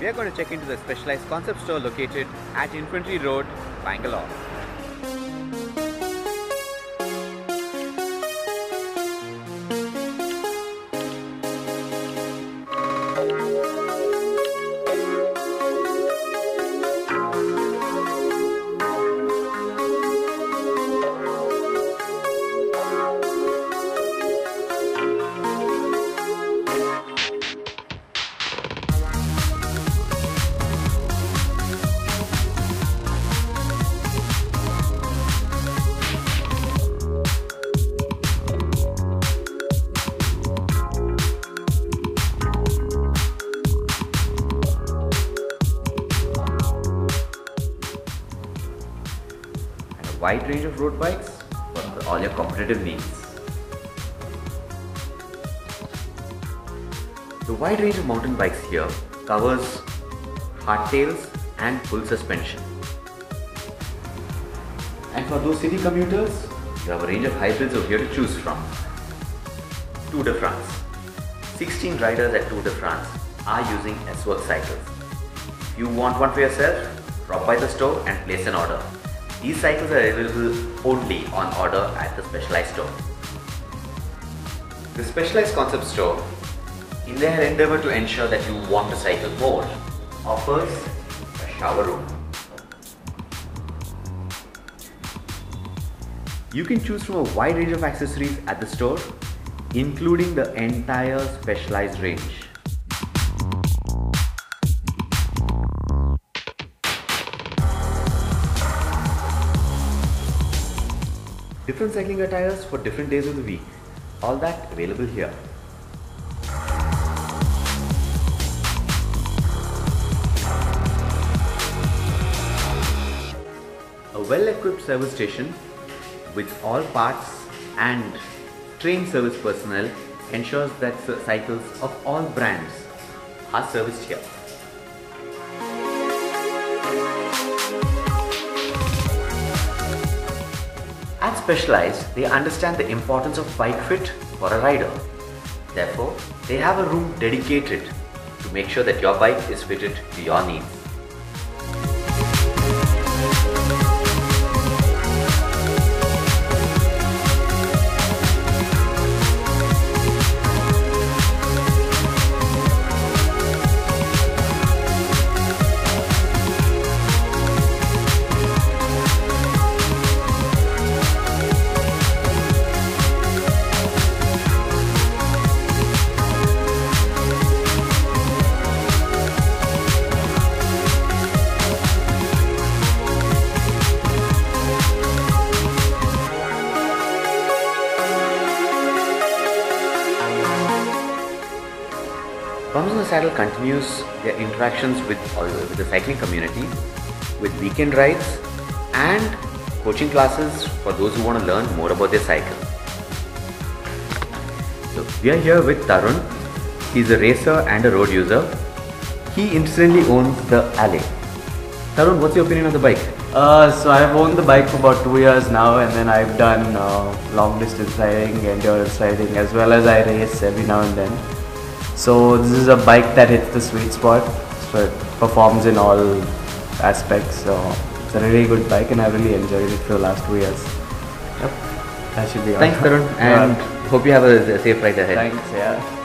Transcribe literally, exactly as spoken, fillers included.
we are going to check into the Specialized concept store located at Infantry Road, Bangalore. Wide range of road bikes for all your competitive needs. The wide range of mountain bikes here covers hardtails and full suspension. And for those city commuters, you have a range of hybrids over here to choose from. Tour de France. sixteen riders at Tour de France are using S-Works Cycles. If you want one for yourself, drop by the store and place an order. These cycles are available only on order at the Specialized store. The Specialized concept store, in their endeavor to ensure that you want to cycle more, offers a shower room. You can choose from a wide range of accessories at the store, including the entire Specialized range. Different cycling attires for different days of the week. All that available here. A well-equipped service station with all parts and trained service personnel ensures that cycles of all brands are serviced here. At Specialized, they understand the importance of bike fit for a rider. Therefore, they have a room dedicated to make sure that your bike is fitted to your needs. Bums on the Saddle continues their interactions with, with the cycling community with weekend rides and coaching classes for those who want to learn more about their cycle. So we are here with Tarun. He is a racer and a road user. He incidentally owns the Alley. Tarun, what's your opinion on the bike? Uh, so I've owned the bike for about two years now, and then I've done uh, long distance riding, endurance riding, as well as I race every now and then. So this is a bike that hits the sweet spot, so it performs in all aspects, so it's a really good bike and I really enjoyed it for the last two years. Yep, that should be all. Thanks Tarun, and yeah. Hope you have a safe ride ahead. Thanks, yeah.